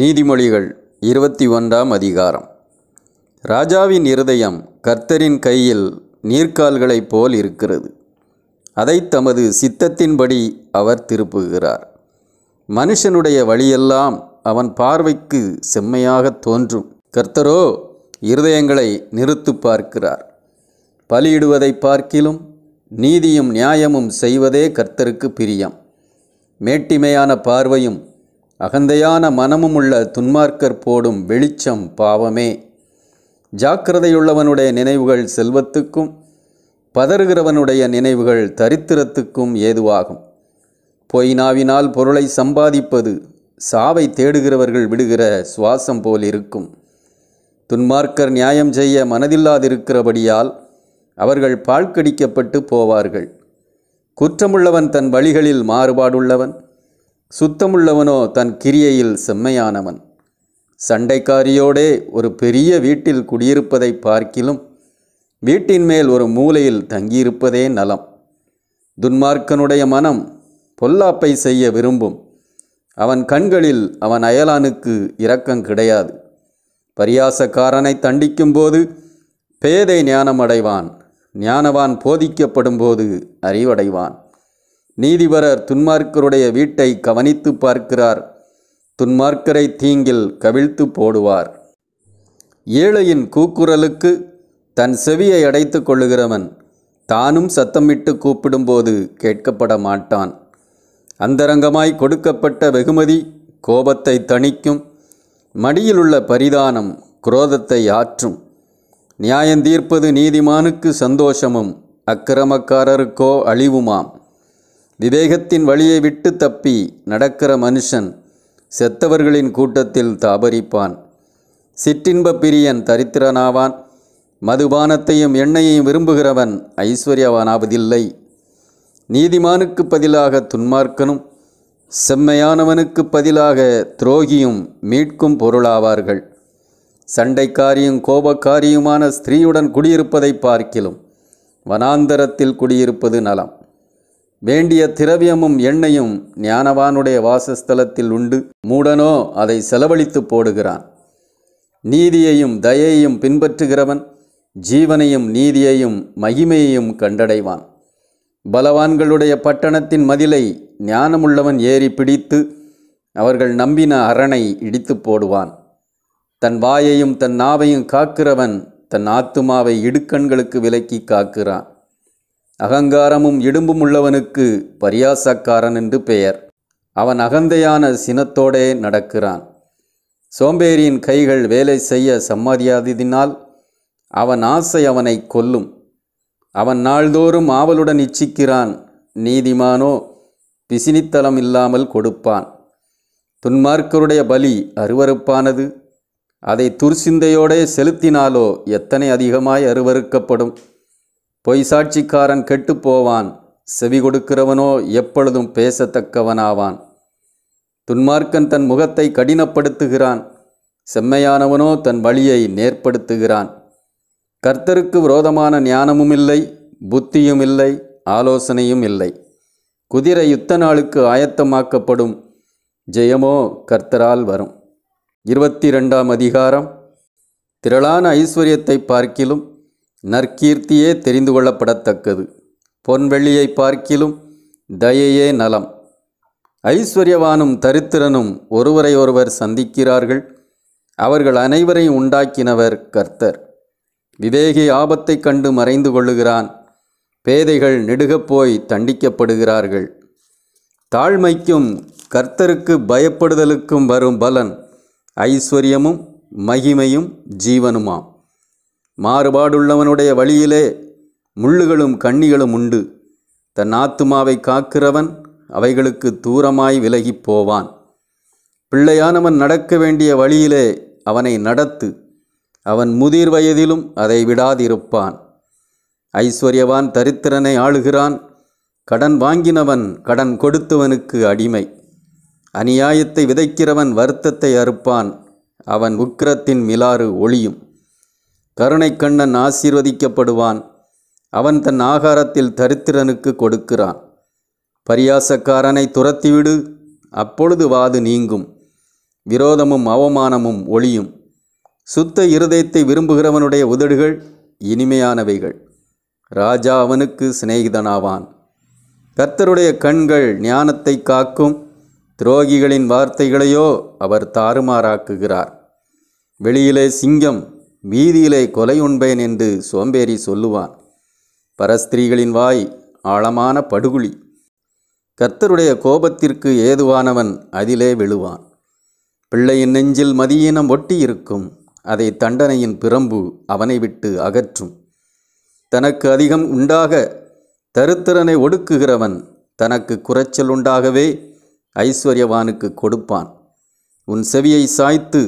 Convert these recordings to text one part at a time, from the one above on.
நீதிமொழிகள் 21 அதிகாரம். ராஜாவின் இருதயம் கர்த்தரின் கையில் நீர்க்கால்களைப் போல் இருக்கிறது, அதை தமது சித்தத்தின்படி அவர் திருப்புகிறார். மனுஷனுடைய வழியெல்லாம் அவன் பார்வைக்கு செம்மையாக தோன்றும். கர்த்தரோ இருதயங்களை நிறுத்து பார்க்கிறார். பலியிடுவதை பார்க்கிலும் நீதியும் நியாயமும் செய்வதே கர்த்தருக்கு பிரியம். மேட்டிமையான பார்வையும் அகந்தையான மனமும் உள்ள துன்மார்க்கர் போடும் வெளிச்சம் பாவமே. ஜாக்கிரதையுள்ளவனுடைய நினைவுகள் செல்வத்துக்கும், பதறுகிறவனுடைய நினைவுகள் தரித்திரத்துக்கும் ஏதுவாகும். பொய் நாவினால் பொருளை சம்பாதிப்பது சாவை தேடுகிறவர்கள் விடுகிற சுவாசம் போல் இருக்கும். துன்மார்க்கர் நியாயம் செய்ய மனதில்லாதிருக்கிறபடியால் அவர்கள் பாழ்கடிக்கப்பட்டு போவார்கள். குற்றமுள்ளவன் தன் வழிகளில் மாறுபாடுள்ளவன், சுத்தமுள்ளவனோ தன் கிரியையில் செம்மையானவன். சண்டைக்காரியோடே ஒரு பெரிய வீட்டில் குடியிருப்பதை பார்க்கிலும் வீட்டின் மேல் ஒரு மூலையில் தங்கியிருப்பதே நலம். துன்மார்க்கனுடைய மனம் பொல்லாப்பை செய்ய விரும்பும், அவன் கண்களில் அவன் அயலானுக்கு இரக்கம் கிடையாது. பரியாசக்காரனை தண்டிக்கும்போது பேதை ஞானமடைவான், ஞானவான் போதிக்கப்படும்போது அறிவடைவான். நீதிபரர் துன்மார்க்கருடைய வீட்டை கவனித்து பார்க்கிறார், துன்மார்க்கரை தீங்கில் கவிழ்த்து போடுவார். ஏழையின் கூக்குரலுக்கு தன் செவியை அடைத்து கொள்ளுகிறவன் தானும் சத்தமிட்டு கூப்பிடும்போது கேட்கப்பட மாட்டான். அந்தரங்கமாய் கொடுக்கப்பட்ட வெகுமதி கோபத்தை தணிக்கும், மடியிலுள்ள பரிதானம் குரோதத்தை ஆற்றும். நியாயந்தீர்ப்பது நீதிமானுக்கு சந்தோஷமும் அக்கிரமக்காரருக்கோ அழிவுமாம். விவேகத்தின் வழியை விட்டு தப்பி நடக்கிற மனுஷன் செத்தவர்களின் கூட்டத்தில் தாபரிப்பான். சிற்றின்ப பிரியன் தரித்திரனாவான், மதுபானத்தையும் எண்ணெயையும் விரும்புகிறவன் ஐஸ்வர்யவானாவதில்லை. நீதிமானுக்கு பதிலாக துன்மார்க்கனும் செம்மையானவனுக்கு பதிலாக துரோகியும் மீட்கும் பொருளாவார்கள். சண்டைக்காரியும் கோபக்காரியுமான ஸ்திரீயுடன் குடியிருப்பதை பார்க்கிலும் வனாந்தரத்தில் குடியிருப்பது நலம். வேண்டிய திரவியமும் எண்ணெயும் ஞானவானுடைய வாசஸ்தலத்தில் உண்டு, மூடனோ அதை செலவழித்து போடுகிறான். நீதியையும் தயையையும் பின்பற்றுகிறவன் ஜீவனையும் நீதியையும் மகிமையையும் கண்டடைவான். பலவான்களுடைய பட்டணத்தின் மதிலை ஞானமுள்ளவன் ஏறி பிடித்து அவர்கள் நம்பின அரணை இடித்து போடுவான். தன் வாயையும் தன் நாவையும் காக்கிறவன் தன் ஆத்துமாவை இடுக்கண்களுக்கு விலக்கி காக்கிறான். அகங்காரமும் இடும்பும் உள்ளவனுக்கு பரியாசக்காரன் என்று பெயர், அவன் அகந்தையான சினத்தோடே நடக்கிறான். சோம்பேறியின் கைகள் வேலை செய்ய சம்மதியாததினால் அவன் ஆசை அவனை கொல்லும். அவன் நாள்தோறும் ஆவலுடன் இச்சிக்கிறான், நீதிமானோ பிசினித்தலம் இல்லாமல் கொடுப்பான். துன்மார்க்கருடைய பலி அருவருப்பானது, அதை துர்சிந்தையோடே செலுத்தினாலோ எத்தனை அதிகமாய் அருவருக்கப்படும். பொய் சாட்சிக்காரன் கெட்டு போவான், செவி கொடுக்கிறவனோ எப்பொழுதும் பேசத்தக்கவனாவான். துன்மார்க்கன் தன் முகத்தை கடினப்படுத்துகிறான், செம்மையானவனோ தன் வழியை நேர்படுத்துகிறான். கர்த்தருக்கு விரோதமான ஞானமும் இல்லை, புத்தியும் இல்லை, ஆலோசனையும் இல்லை. குதிரை யுத்த நாளுக்கு ஆயத்தமாக்கப்படும், ஜெயமோ கர்த்தரால் வரும். 22 அதிகாரம். திரளான ஐஸ்வர்யத்தை பார்க்கிலும் நற்கீர்த்தியே தெரிந்து கொள்ளப்படத்தக்கது, பொன்வெள்ளியை பார்க்கிலும் தயையே நலம். ஐஸ்வர்யவானும் தரித்திரனும் ஒருவரை ஒருவர் சந்திக்கிறார்கள், அவர்கள் அனைவரையும் உண்டாக்கினவர் கர்த்தர். விவேகி ஆபத்தை கண்டு மறைந்து கொள்ளுகிறான், பேதைகள் நெடுகப்போய் தண்டிக்கப்படுகிறார்கள். தாழ்மைக்கும் கர்த்தருக்கு பயப்படுதலுக்கும் வரும் பலன் ஐஸ்வர்யமும் மகிமையும் ஜீவனுமாம். மாறுபாடுள்ளவனுடைய வழியிலே முள்ளுகளும் கண்ணிகளும் உண்டு, தன் ஆத்துமாவை காக்கிறவன் அவைகளுக்கு தூரமாய் விலகி போவான். பிள்ளையானவன் நடக்க வேண்டிய வழியிலே அவனை நடத்து, அவன் முதிர் வயதிலும் அதை விடாதிருப்பான். ஐஸ்வர்யவான் தரித்திரனை ஆளுகிறான், கடன் வாங்கினவன் கடன் கொடுத்தவனுக்கு அடிமை. அநியாயத்தை விதைக்கிறவன் வருத்தத்தை அறுப்பான், அவன் உக்கிரத்தின் மிலாறு ஒளியும். கருணைக்கண்ணன் ஆசீர்வதிக்கப்படுவான், அவன் தன் ஆகாரத்தில் தரித்திரனுக்கு கொடுக்கிறான். பரியாசக்காரனை துரத்திவிடு, அப்பொழுது வாது நீங்கும். விரோதமும் அவமானமும் ஒளியும். சுத்த இருதயத்தை விரும்புகிறவனுடைய உதடுகள் இனிமையானவைகள், ராஜா அவனுக்கு சிநேகிதனாவான். கர்த்தருடைய கண்கள் ஞானத்தை காக்கும், துரோகிகளின் வார்த்தைகளையோ அவர் தாறுமாறாக்குகிறார். வெளியிலே சிங்கம், வீதியிலே கொலை உண்பேன் என்று சோம்பேறி சொல்லுவான். பரஸ்திரீகளின் வாய் ஆழமான படுகுழி, கர்த்தருடைய கோபத்திற்கு ஏதுவானவன் அதிலே விழுவான். பிள்ளையின் நெஞ்சில் மதியீனம் ஒட்டி இருக்கும், அதை தண்டனையின் பிரம்பு அவனை விட்டு அகற்றும். தனக்கு அதிகம் உண்டாக தருத்திரனை ஒடுக்குகிறவன் தனக்கு குறைச்சல் உண்டாகவே ஐஸ்வர்யவானுக்கு கொடுப்பான். உன் செவியை சாய்த்து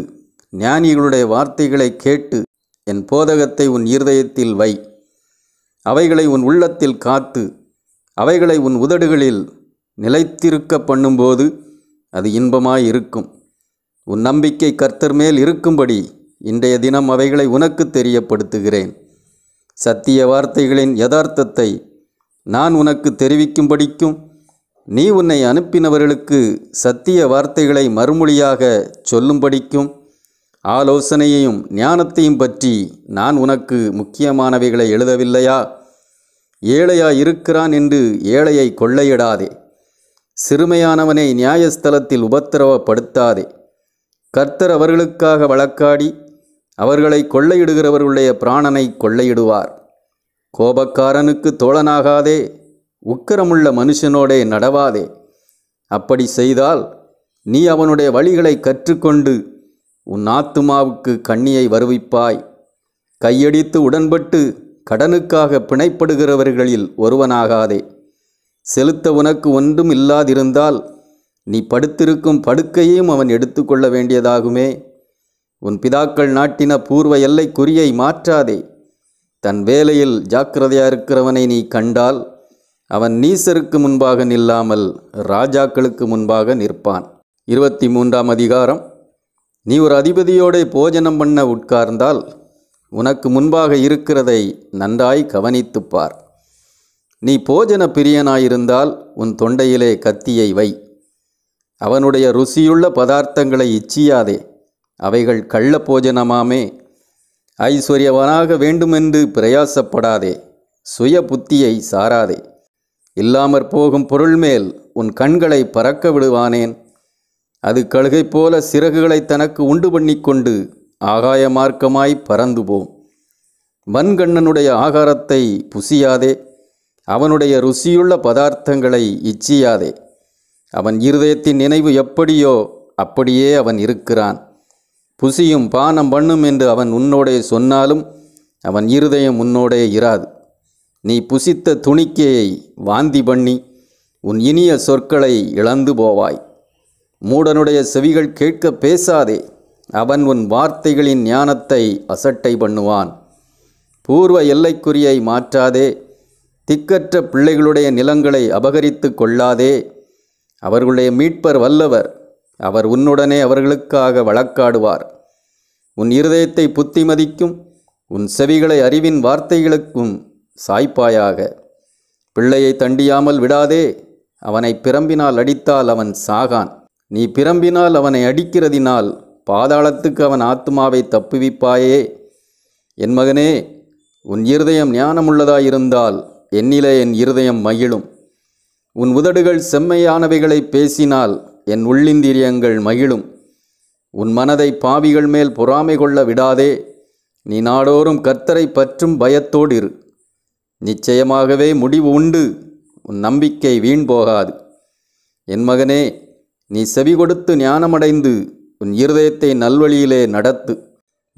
ஞானிகளுடைய வார்த்தைகளை கேட்டு என் போதகத்தை உன் இருதயத்தில் வை. அவைகளை உன் உள்ளத்தில் காத்து அவைகளை உன் உதடுகளில் நிலைத்திருக்க பண்ணும்போது அது இன்பமாயிருக்கும். உன் நம்பிக்கை கர்த்தர் மேல் இருக்கும்படி இன்றைய தினம் அவைகளை உனக்கு தெரியப்படுத்துகிறேன். சத்திய வார்த்தைகளின் யதார்த்தத்தை நான் உனக்கு தெரிவிக்கும்படிக்கும் நீ உன்னை அனுப்பினவர்களுக்கு சத்திய வார்த்தைகளை மறுமொழியாக சொல்லும்படிக்கும் ஆலோசனையையும் ஞானத்தையும் பற்றி நான் உனக்கு முக்கியமானவைகளை எழுதவில்லையா? ஏழையா இருக்கிறான் என்று ஏழையை கொள்ளையிடாதே, சிறுமையானவனை நியாயஸ்தலத்தில் உபத்திரவப்படுத்தாதே. கர்த்தர் அவர்களுக்காக வழக்காடி அவர்களை கொள்ளையிடுகிறவர்களுடைய பிராணனை கொள்ளையிடுவார். கோபக்காரனுக்கு தோழனாகாதே, உக்கிரமுள்ள மனுஷனோடே நடவாதே. அப்படி செய்தால் நீ அவனுடைய வழிகளை கற்றுக்கொண்டு உன் ஆத்துமாவுக்கு கண்ணியை வருவிப்பாய். கையடித்து உடன்பட்டு கடனுக்காக பிணைப்படுகிறவர்களில் ஒருவனாகாதே. செலுத்த உனக்கு ஒன்றும் இல்லாதிருந்தால் நீ படுத்திருக்கும் படுக்கையையும் அவன் எடுத்துக்கொள்ள வேண்டியதாகுமே. உன் பிதாக்கள் நாட்டின பூர்வ எல்லை குறியை மாற்றாதே. தன் வேலையில் ஜாக்கிரதையாயிருக்கிறவனை நீ கண்டால் அவன் நீசருக்கு முன்பாக நில்லாமல் ராஜாக்களுக்கு முன்பாக நிற்பான். 23ஆம் அதிகாரம். நீ ஒரு அதிபதியோட போஜனம் பண்ண உட்கார்ந்தால் உனக்கு முன்பாக இருக்கிறதை நன்றாய் கவனித்துப்பார். நீ போஜன பிரியனாயிருந்தால் உன் தொண்டையிலே கத்தியை வை. அவனுடைய ருசியுள்ள பதார்த்தங்களை இச்சியாதே, அவைகள் கள்ள போஜனமாமே. ஐஸ்வர்யவனாக வேண்டுமென்று பிரயாசப்படாதே, சுய புத்தியை சாராதே. இல்லாமற் போகும் பொருள் மேல் உன் கண்களை பறக்க விடுவானேன்? அது கழுகை போல சிறகுகளை தனக்கு உண்டு பண்ணிக்கொண்டு ஆகாய மார்க்கமாய் பறந்து போம். வன்கண்ணனுடைய ஆகாரத்தை புசியாதே, அவனுடைய ருசியுள்ள பதார்த்தங்களை இச்சியாதே. அவன் இருதயத்தின் நினைவு எப்படியோ அப்படியே அவன் இருக்கிறான். புசியும் பானம் பண்ணும் என்று அவன் உன்னோடே சொன்னாலும் அவன் இருதயம் உன்னோடே இராது. நீ புசித்த துணிக்கையை வாந்தி பண்ணி உன் இனிய சொற்களை இழந்து போவாய். மூடனுடைய செவிகள் கேட்க பேசாதே, அவன் உன் வார்த்தைகளின் ஞானத்தை அசட்டை பண்ணுவான். பூர்வ எல்லைக்குறியை மாற்றாதே, திக்கற்ற பிள்ளைகளுடைய நிலங்களை அபகரித்து கொள்ளாதே. அவர்களுடைய மீட்பர் வல்லவர், அவர் உன்னுடனே அவர்களுக்காக வழக்காடுவார். உன் இருதயத்தை புத்திமதிக்கும் உன் செவிகளை அறிவின் வார்த்தைகளுக்கும் சாய்ப்பாயாக. பிள்ளையை தண்டியாமல் விடாதே, அவனை பிரம்பினால் அடித்தால் அவன் சாகான். நீ பிரம்பினால் அவனை அடிக்கிறதினால் பாதாளத்துக்கு அவன் ஆத்மாவை தப்புவிப்பாயே. என் மகனே, உன் இருதயம் ஞானமுள்ளதாயிருந்தால் என்னிலே என் இருதயம் மகிழும். உன் உதடுகள் செம்மையானவைகளை பேசினால் என் உள்ளிந்திரியங்கள் மகிழும். உன் மனதை பாவிகள் மேல் பொறாமை கொள்ள விடாதே. நீ நாடோறும் கர்த்தரை பற்றும் பயத்தோடு இரு. நிச்சயமாகவே முடிவு உண்டு, உன் நம்பிக்கை வீண் போகாது. என் மகனே, நீ செவி கொடுத்து ஞானமடைந்து உன் இருதயத்தை நல்வழியிலே நடத்து.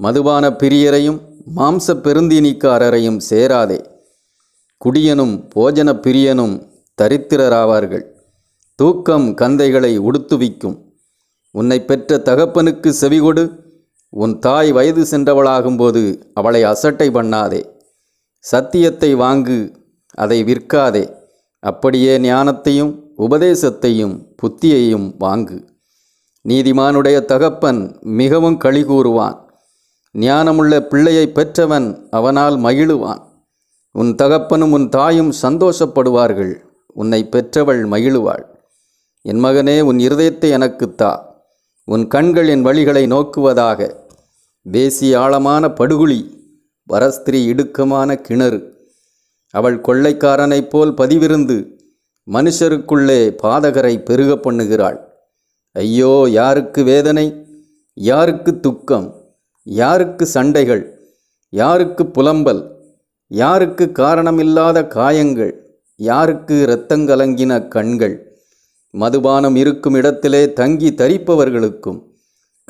மதுபான பிரியரையும் மாம்ச பெருந்தீனிக்காரரையும் சேராதே. குடியனும் போஜன பிரியனும் தரித்திரராவார்கள், தூக்கம் கந்தைகளை உடுத்துவிக்கும். உன்னை பெற்ற தகப்பனுக்கு செவிகொடு, உன் தாய் வயது சென்றவளாகும்போது அவளை அசட்டை பண்ணாதே. சத்தியத்தை வாங்கு, அதை விற்காதே. அப்படியே ஞானத்தையும் உபதேசத்தையும் புத்தியையும் வாங்கு. நீதிமானுடைய தகப்பன் மிகவும் களி கூறுவான், ஞானமுள்ள பிள்ளையை பெற்றவன் அவனால் மகிழுவான். உன் தகப்பனும் உன் தாயும் சந்தோஷப்படுவார்கள், உன்னை பெற்றவள் மகிழுவாள். என் மகனே, உன் இருதயத்தை எனக்குத்தா, உன் கண்கள் என் வழிகளை நோக்குவதாக. வேசி ஆழமான படுகுழி, வரஸ்திரி இடுக்கமான கிணறு. அவள் கொள்ளைக்காரனைப் போல் பதிவிருந்து மனுஷருக்குள்ளே பாதகரை பெருக பண்ணுகிறாள். ஐயோ, யாருக்கு வேதனை, யாருக்கு துக்கம், யாருக்கு சண்டைகள், யாருக்கு புலம்பல், யாருக்கு காரணமில்லாத காயங்கள், யாருக்கு இரத்தங்கலங்கின கண்கள். மதுபானம் இருக்கும் இடத்திலே தங்கி தரிப்பவர்களுக்கும்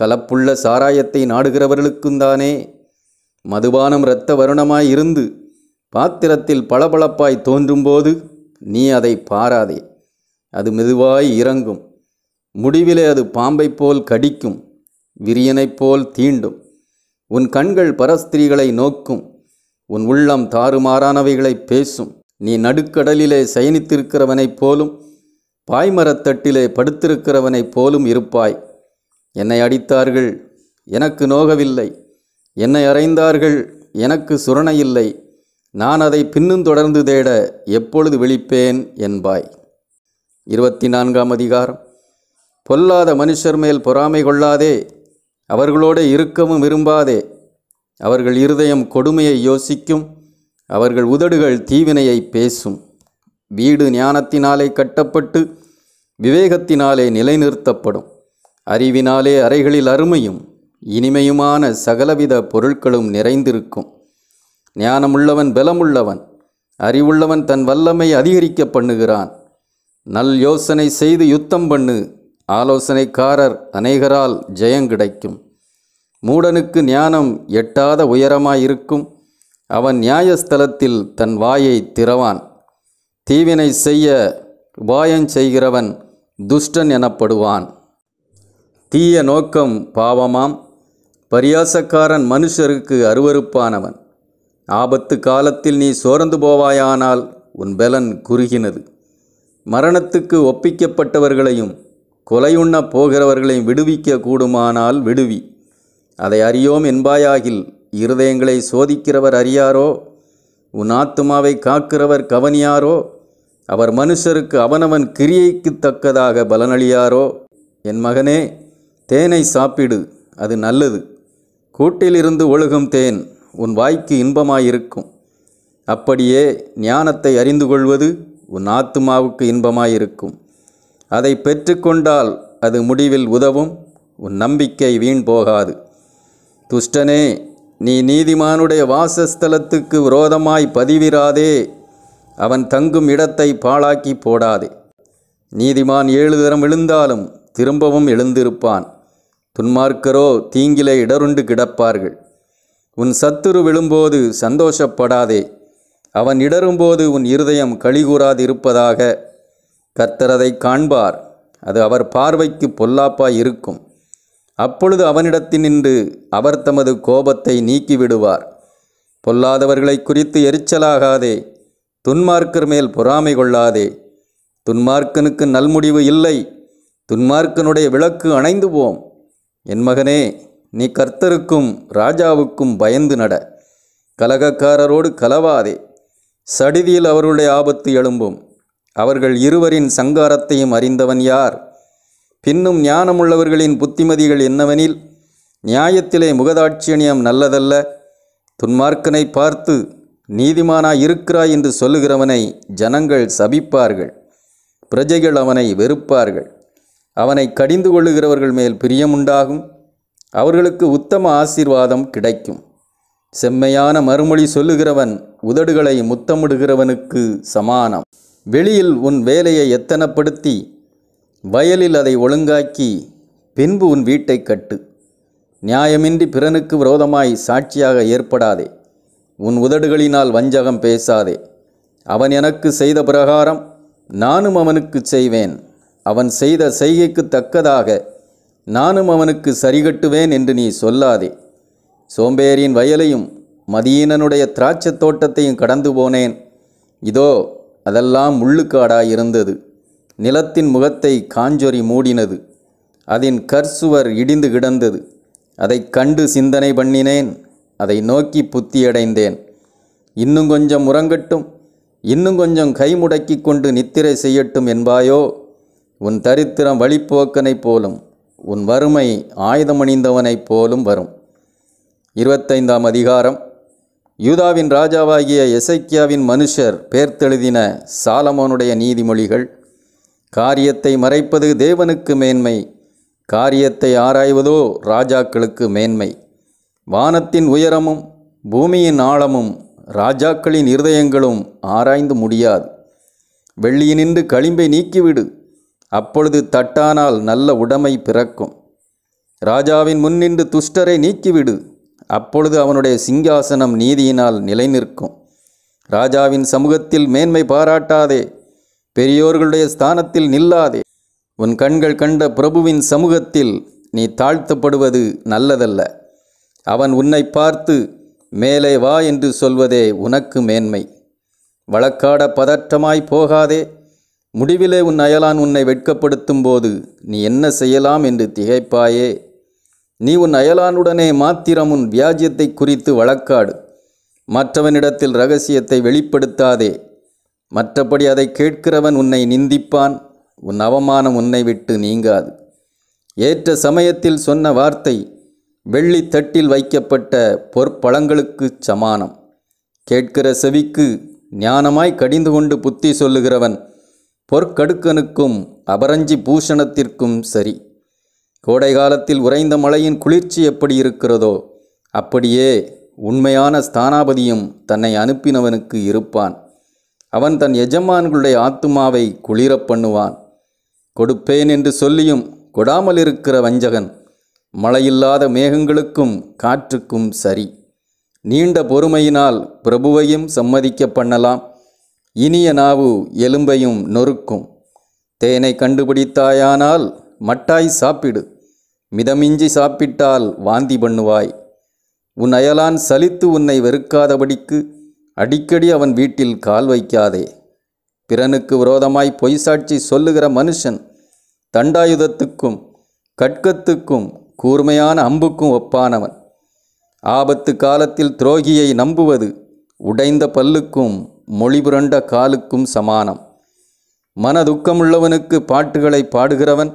கலப்புள்ள சாராயத்தை நாடுகிறவர்களுக்கும் தானே மதுபானம் இரத்த வருணமாய் இருந்து பாத்திரத்தில் பளபளப்பாய் தோன்றும்போது நீ அதை பாராதே. அது மெதுவாய் இறங்கும், முடிவிலே அது பாம்பை போல் கடிக்கும், விரியனைப் போல் தீண்டும். உன் கண்கள் பரஸ்திரீகளை நோக்கும், உன் உள்ளம் தாறுமாறானவைகளை பேசும். நீ நடுக்கடலிலே சயனித்திருக்கிறவனைப் போலும் பாய்மரத்தட்டிலே படுத்திருக்கிறவனைப் போலும் இருப்பாய். என்னை அடித்தார்கள், எனக்கு நோகவில்லை. என்னை அறைந்தார்கள், எனக்கு சுரணையில்லை. நான் அதை பின்னும் தொடர்ந்து தேட எப்பொழுது விழிப்பேன் என்பாய். 24ஆம் அதிகாரம். பொல்லாத மனுஷர் மேல் பொறாமை கொள்ளாதே, அவர்களோடு இருக்கவும் விரும்பாதே. அவர்கள் இருதயம் கொடுமையை யோசிக்கும், அவர்கள் உதடுகள் தீவினையை பேசும். வீடு ஞானத்தினாலே கட்டப்பட்டு விவேகத்தினாலே நிலைநிறுத்தப்படும். அறிவினாலே அறைகளில் அருமையும் இனிமையுமான சகலவித பொருட்களும் நிறைந்திருக்கும். ஞானமுள்ளவன் பலமுள்ளவன், அறிவுள்ளவன் தன் வல்லமை அதிகரிக்க பண்ணுகிறான். நல் யோசனை செய்து யுத்தம் பண்ணு, ஆலோசனைக்காரர் அநேகரால் ஜெயங்கிடைக்கும். மூடனுக்கு ஞானம் எட்டாத உயரமாயிருக்கும், அவன் நியாயஸ்தலத்தில் தன் வாயை திறவான். தீவினை செய்ய உபாயம் செய்கிறவன் துஷ்டன் எனப்படுவான். தீய நோக்கம் பாவமாம், பரியாசக்காரன் மனுஷருக்கு அருவருப்பானவன். ஆபத்து காலத்தில் நீ சோர்ந்து போவாயானால் உன் பலன் குறுகினது. மரணத்துக்கு ஒப்பிக்கப்பட்டவர்களையும் கொலையுண்ண போகிறவர்களையும் விடுவிக்க கூடுமானால் விடுவி. அதை அறியோம் என்பாயாகில் இருதயங்களை சோதிக்கிறவர் அறியாரோ? உன் ஆத்துமாவை காக்கிறவர் கவனியாரோ? அவர் மனுஷருக்கு அவனவன் கிரியைக்கு தக்கதாக பலனளியாரோ? என் மகனே, தேனை சாப்பிடு, அது நல்லது. கூட்டிலிருந்து ஒழுகும் தேன் உன் வாய்க்கு இன்பமாயிருக்கும். அப்படியே ஞானத்தை அறிந்து கொள்வது உன் ஆத்துமாவுக்கு இன்பமாயிருக்கும். அதை பெற்றுக்கொண்டால் அது முடிவில் உதவும், உன் நம்பிக்கை வீண் போகாது. துஷ்டனே, நீ நீதிமானுடைய வாசஸ்தலத்துக்கு விரோதமாய் பதிவிராதே, அவன் தங்கும் இடத்தை பாழாக்கி போடாதே. நீதிமான் 7 தரம் எழுந்தாலும் திரும்பவும் எழுந்திருப்பான், துன்மார்க்கரோ தீங்கிலே இடருண்டு கிடப்பார்கள். உன் சத்துரு விழும்போது சந்தோஷப்படாதே, அவன் இடரும்போது உன் இருதயம் களிகூறாதிருப்பதாக. கர்த்தரதை காண்பார், அது அவர் பார்வைக்கு பொல்லாப்பாய் இருக்கும். அப்பொழுது அவனிடத்தில் நின்று அவர் தமது கோபத்தை நீக்கிவிடுவார். பொல்லாதவர்களை குறித்து எரிச்சலாகாதே, துன்மார்க்கர் மேல் பொறாமை கொள்ளாதே. துன்மார்க்கனுக்கு நல்முடிவு இல்லை, துன்மார்க்கனுடைய விளக்கு அணைந்து போம். என் மகனே, நீ கர்த்தருக்கும் ராஜாவுக்கும் பயந்து நட. கலகக்காரரோடு கலவாதே, சடிதியில் அவருடைய ஆபத்து எழும்பும். அவர்கள் இருவரின் சங்காரத்தையும் அறிந்தவன் யார்? பின்னும் ஞானமுள்ளவர்களின் புத்திமதிகள் என்னவெனில், நியாயத்திலே முகதாட்சிணியம் நல்லதல்ல. துன்மார்க்கனை பார்த்து நீதிமானாய் இருக்கிறாய் என்று சொல்லுகிறவனை ஜனங்கள் சபிப்பார்கள், பிரஜைகள் அவனை வெறுப்பார்கள். அவனை கடிந்து கொள்ளுகிறவர்கள் மேல் பிரியமுண்டாகும், அவர்களுக்கு உத்தம ஆசீர்வாதம் கிடைக்கும். செம்மையான மறுமொழி சொல்லுகிறவன் உதடுகளை முத்தமிடுகிறவனுக்கு சமானம். வெளியில் உன் வேலையை எத்தனப்படுத்தி வயலில் அதை ஒழுங்காக்கி பின்பு உன் வீட்டை கட்டு. நியாயமின்றி பிறனுக்கு விரோதமாய் சாட்சியாக ஏற்படாதே, உன் உதடுகளினால் வஞ்சகம் பேசாதே. அவன் எனக்கு செய்த பிரகாரம் நானும் அவனுக்கு செய்வேன், அவன் செய்த செய்கைக்கு தக்கதாக நானும் அவனுக்கு சரிகட்டுவேன் என்று நீ சொல்லாதே. சோம்பேறியின் வயலையும் மதியீனனுடைய திராட்சத் தோட்டத்தையும் கடந்து போனேன், இதோ அதெல்லாம் முள்ளுக்காடாயிருந்தது. நிலத்தின் முகத்தை காஞ்சொறி மூடினது, அதன் கற்சுவர் இடிந்து கிடந்தது. அதை கண்டு சிந்தனை பண்ணினேன், அதை நோக்கி புத்தியடைந்தேன். இன்னும் கொஞ்சம் உறங்கட்டும், இன்னும் கொஞ்சம் கைமுடக்கி கொண்டு நித்திரை செய்யட்டும் என்பாயோ? உன் தரித்திரம் வழிப்போக்கனைப் போலும் உன் வறுமை ஆயுதமணிந்தவனைப் போலும் வரும். 25ஆம் அதிகாரம். யூதாவின் ராஜாவாகிய எசேக்கியாவின் மனுஷர் பேர்த்தெழுதின சாலமோனுடைய நீதிமொழிகள். காரியத்தை மறைப்பது தேவனுக்கு மேன்மை, காரியத்தை ஆராய்வதோ ராஜாக்களுக்கு மேன்மை. வானத்தின் உயரமும் பூமியின் ஆழமும் ராஜாக்களின் இருதயங்களும் ஆராய்ந்து முடியாது. வெள்ளியினின்று களிம்பை நீக்கிவிடு, அப்பொழுது தட்டானால் நல்ல உடைமை பிறக்கும். ராஜாவின் முன்னின்று துஷ்டரை நீக்கிவிடு, அப்பொழுது அவனுடைய சிங்காசனம் நீதியினால் நிலைநிற்கும். ராஜாவின் சமூகத்தில் மேன்மை பாராட்டாதே, பெரியோர்களுடைய ஸ்தானத்தில் நில்லாதே. உன் கண்கள் கண்ட பிரபுவின் சமூகத்தில் நீ தாழ்த்தப்படுவது நல்லதல்ல. அவன் உன்னை பார்த்து மேலே வா என்று சொல்வதே உனக்கு மேன்மை. வழக்காட பதற்றமாய் போகாதே, முடிவிலே உன் அயலான் உன்னை வெட்கப்படுத்தும் போது நீ என்ன செய்யலாம் என்று திகைப்பாயே. நீ உன் அயலானுடனே மாத்திரம் உன் வியாஜ்யத்தை குறித்து வழக்காடு, மற்றவனிடத்தில் இரகசியத்தை வெளிப்படுத்தாதே. மற்றபடி அதை கேட்கிறவன் உன்னை நிந்திப்பான், உன் அவமானம் உன்னை விட்டு நீங்காது. ஏற்ற சமயத்தில் சொன்ன வார்த்தை வெள்ளி தட்டில் வைக்கப்பட்ட பொற்பழங்களுக்கு சமானம். கேட்கிற செவிக்கு ஞானமாய் கடிந்து கொண்டு புத்தி சொல்லுகிறவன் பொற்கடுக்கனுக்கும் அபரஞ்சி பூஷணத்திற்கும் சரி. கோடை காலத்தில் உறைந்த மழையின் குளிர்ச்சி எப்படி இருக்கிறதோ அப்படியே உண்மையான ஸ்தானாபதியும் தன்னை அனுப்பினவனுக்கு இருப்பான். அவன் தன் எஜமான்களுடைய ஆத்துமாவை குளிரப் பண்ணுவான். கொடுப்பேன் என்று சொல்லியும் கொடாமல் இருக்கிற வஞ்சகன் மழையில்லாத மேகங்களுக்கும் காற்றுக்கும் சரி. நீண்ட பொறுமையினால் பிரபுவையும் சம்மதிக்க பண்ணலாம், இனிய நாவு எலும்பையும் நொறுக்கும். தேனை கண்டுபிடித்தாயானால் மட்டாய் சாப்பிடு, மிதமிஞ்சி சாப்பிட்டால் வாந்தி பண்ணுவாய். உன் அயலான் சலித்து உன்னை வெறுக்காதபடிக்கு அடிக்கடி அவன் வீட்டில் கால் வைக்காதே. பிறனுக்கு விரோதமாய் பொய்சாட்சி சொல்லுகிற மனுஷன் தண்டாயுதத்துக்கும் கட்கத்துக்கும் கூர்மையான அம்புக்கும் ஒப்பானவன். ஆபத்து காலத்தில் துரோகியை நம்புவது உடைந்த பல்லுக்கும் மொழிபுரண்ட காலுக்கும் சமானம். மனதுக்கமுள்ளவனுக்கு பாட்டுகளை பாடுகிறவன்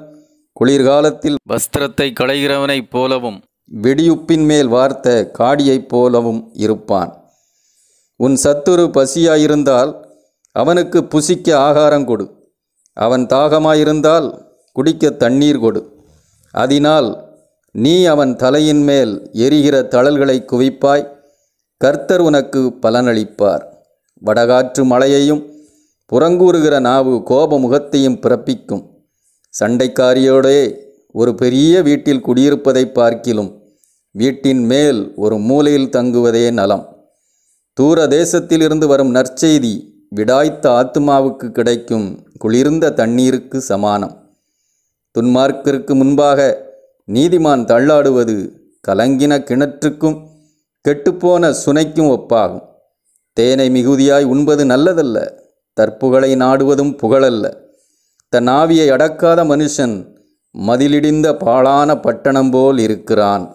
குளிர்காலத்தில் வஸ்திரத்தை களைகிறவனைப் போலவும் வெடியுப்பின் மேல் வார்த்த காடியைப் போலவும் இருப்பான். உன் சத்துரு பசியாயிருந்தால் அவனுக்கு புசிக்க ஆகாரம் கொடு, அவன் தாகமாயிருந்தால் குடிக்க தண்ணீர் கொடு. அதனால் நீ அவன் தலையின் மேல் எரிகிற தழல்களை குவிப்பாய், கர்த்தர் உனக்கு பலனளிப்பார். வடகாற்று மழையையும் புறங்கூறுகிற நாவு கோபமுகத்தையும் பிறப்பிக்கும். சண்டைக்காரியோடே ஒரு பெரிய வீட்டில் குடியிருப்பதை பார்க்கிலும் வீட்டின் மேல் ஒரு மூலையில் தங்குவதே நலம். தூர தேசத்திலிருந்து வரும் நற்செய்தி விடாய்த்த ஆத்மாவுக்கு கிடைக்கும் குளிர்ந்த தண்ணீருக்கு சமானம். துன்மார்க்கிற்கு முன்பாக நீதிமான் தள்ளாடுவது கலங்கின கிணற்றுக்கும் கெட்டுப்போன சுனைக்கும் ஒப்பாகும். தேனை மிகுதியாய் உண்பது நல்லதல்ல, தற்புகளை நாடுவதும் புகழல்ல. தன் ஆவியை அடக்காத மனுஷன் மதிலிடிந்த பாழான பட்டணம் போல் இருக்கிறான்.